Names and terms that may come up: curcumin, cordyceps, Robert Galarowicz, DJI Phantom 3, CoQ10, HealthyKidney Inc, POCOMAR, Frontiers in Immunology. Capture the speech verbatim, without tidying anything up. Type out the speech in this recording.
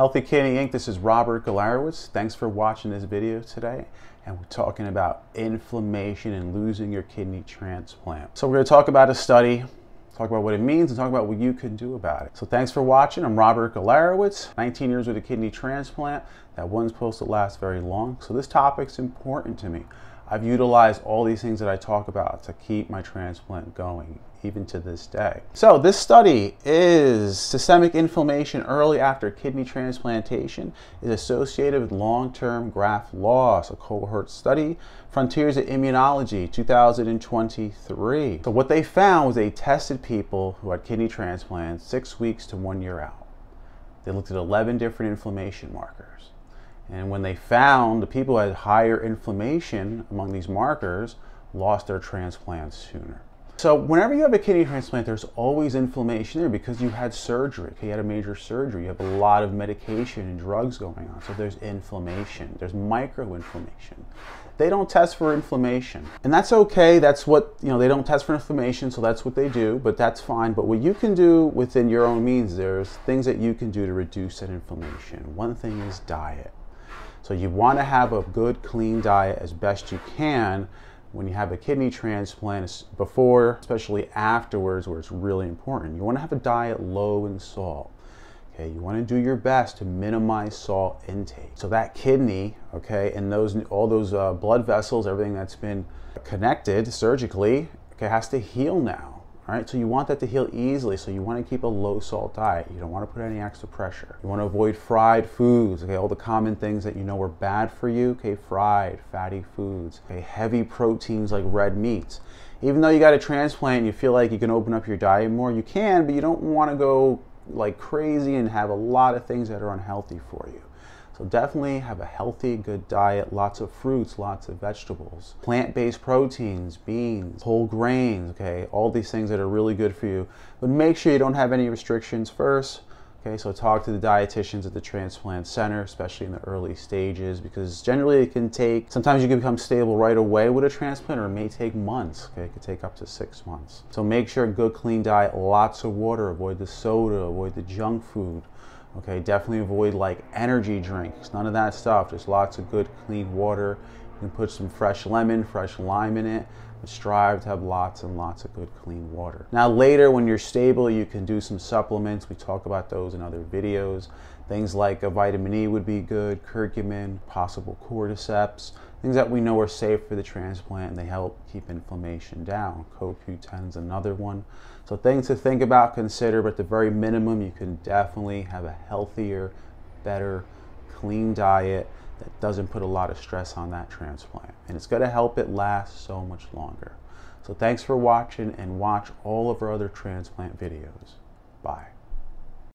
Healthy Kidney Incorporated. This is Robert Galarowicz. Thanks for watching this video today. And we're talking about inflammation and losing your kidney transplant. So we're going to talk about a study, talk about what it means, and talk about what you can do about it. So thanks for watching. I'm Robert Galarowicz, nineteen years with a kidney transplant. That one's supposed to last very long. So this topic's important to me. I've utilized all these things that I talk about to keep my transplant going, even to this day. So this study is systemic inflammation early after kidney transplantation is associated with long-term graft loss, a cohort study, Frontiers in Immunology, two thousand twenty-three. So what they found was they tested people who had kidney transplants six weeks to one year out. They looked at eleven different inflammation markers. And when they found the people who had higher inflammation among these markers lost their transplants sooner. So whenever you have a kidney transplant, there's always inflammation there because you had surgery, you had a major surgery, you have a lot of medication and drugs going on. So there's inflammation, there's microinflammation. They don't test for inflammation. And that's okay, that's what, you know, they don't test for inflammation, so that's what they do, but that's fine. But what you can do within your own means, there's things that you can do to reduce that inflammation. One thing is diet. So you want to have a good, clean diet as best you can when you have a kidney transplant, before, especially afterwards, where it's really important. You want to have a diet low in salt. Okay, you want to do your best to minimize salt intake. So that kidney, okay, and those all those uh, blood vessels, everything that's been connected surgically, okay, has to heal now. All right, so you want that to heal easily. So you want to keep a low salt diet. You don't want to put any extra pressure. You want to avoid fried foods. Okay, all the common things that you know are bad for you. Okay, fried, fatty foods. Okay, heavy proteins like red meats. Even though you got a transplant, and you feel like you can open up your diet more. You can, but you don't want to go like crazy and have a lot of things that are unhealthy for you. So definitely have a healthy, good diet, lots of fruits, lots of vegetables, plant-based proteins, beans, whole grains, okay, all these things that are really good for you. But make sure you don't have any restrictions first, okay, so talk to the dietitians at the transplant center, especially in the early stages, because generally it can take, sometimes you can become stable right away with a transplant, or it may take months, okay, it could take up to six months. So make sure a good, clean diet, lots of water, avoid the soda, avoid the junk food. Okay, definitely avoid like energy drinks, none of that stuff. Just lots of good, clean water. You can put some fresh lemon, fresh lime in it. But strive to have lots and lots of good, clean water. Now later, when you're stable, you can do some supplements. We talk about those in other videos. Things like a vitamin E would be good, curcumin, possible cordyceps, things that we know are safe for the transplant and they help keep inflammation down. C o Q ten is another one. So things to think about, consider, but at the very minimum, you can definitely have a healthier, better, clean diet that doesn't put a lot of stress on that transplant. And it's gonna help it last so much longer. So thanks for watching, and watch all of our other transplant videos. Bye.